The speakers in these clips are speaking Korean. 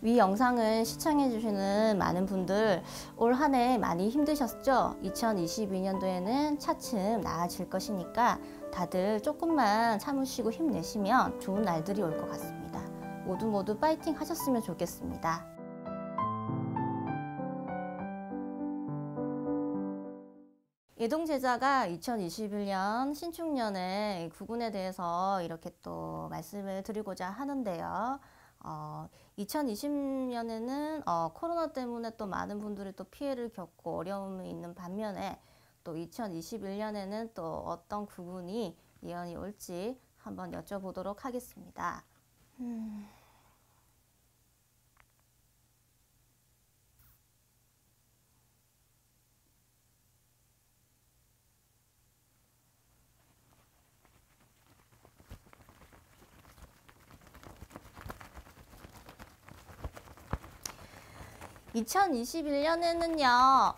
위 영상을 시청해주시는 많은 분들 올 한 해 많이 힘드셨죠? 2022년도에는 차츰 나아질 것이니까 다들 조금만 참으시고 힘내시면 좋은 날들이 올 것 같습니다. 모두 파이팅 하셨으면 좋겠습니다. 예동제자가 2021년 신축년에 구군에 대해서 이렇게 또 말씀을 드리고자 하는데요. 2020년에는 코로나 때문에 또 많은 분들이 또 피해를 겪고 어려움이 있는 반면에 또 2021년에는 또 어떤 구군이 예언이 올지 한번 여쭤보도록 하겠습니다. (2021년에는요)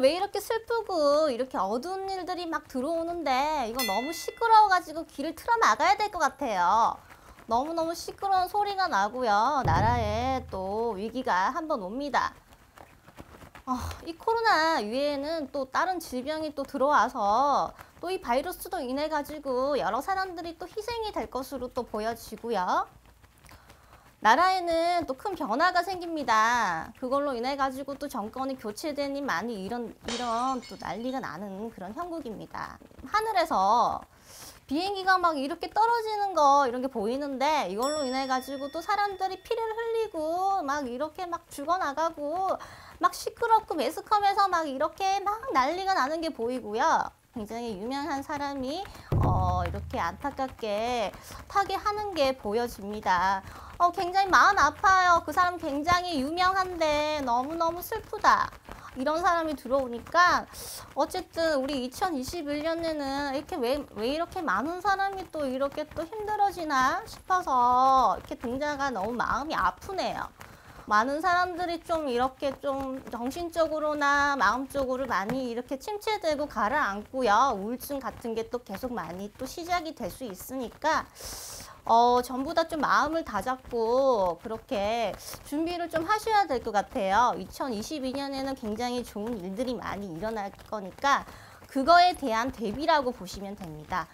왜 이렇게 슬프고 이렇게 어두운 일들이 막 들어오는데 이거 너무 시끄러워 가지고 길을 틀어 막아야 될 것 같아요. 너무너무 시끄러운 소리가 나고요, 나라에 또 위기가 한번 옵니다. 이 코로나 위에는 또 다른 질병이 또 들어와서 또 이 바이러스도 인해 가지고 여러 사람들이 또 희생이 될 것으로 또 보여지고요, 나라에는 또 큰 변화가 생깁니다. 그걸로 인해 가지고 또 정권이 교체되니 많이 이런 또 난리가 나는 그런 형국입니다. 하늘에서 비행기가 막 이렇게 떨어지는 거 이런 게 보이는데 이걸로 인해 가지고 또 사람들이 피를 흘리고 막 이렇게 막 죽어나가고 막 시끄럽고 매스컴에서 막 이렇게 막 난리가 나는 게 보이고요. 굉장히 유명한 사람이 이렇게 안타깝게 파괴하는 게 보여집니다. 굉장히 마음 아파요. 그 사람 굉장히 유명한데 너무너무 슬프다. 이런 사람이 들어오니까 어쨌든 우리 2021년에는 이렇게 왜 이렇게 많은 사람이 또 이렇게 또 힘들어지나 싶어서 이렇게 등장하니까 너무 마음이 아프네요. 많은 사람들이 좀 이렇게 좀 정신적으로나 마음적으로 많이 이렇게 침체되고 가라앉고요. 우울증 같은 게 또 계속 많이 또 시작이 될 수 있으니까 전부 다 좀 마음을 다잡고 그렇게 준비를 좀 하셔야 될 것 같아요. 2022년에는 굉장히 좋은 일들이 많이 일어날 거니까 그거에 대한 대비라고 보시면 됩니다.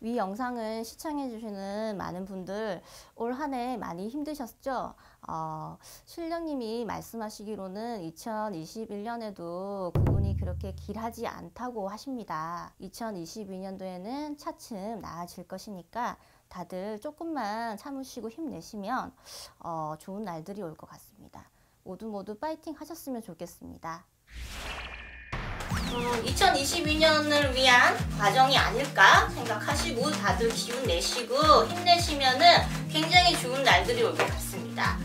위 영상을 시청해주시는 많은 분들 올 한 해 많이 힘드셨죠? 신령님이 말씀하시기로는 2021년에도 구군이 그렇게 길하지 않다고 하십니다. 2022년도에는 차츰 나아질 것이니까 다들 조금만 참으시고 힘내시면 좋은 날들이 올 것 같습니다. 모두 파이팅 하셨으면 좋겠습니다. 2022년을 위한 과정이 아닐까 생각하시고 다들 기운 내시고 힘내시면은 굉장히 좋은 날들이 올 것 같습니다.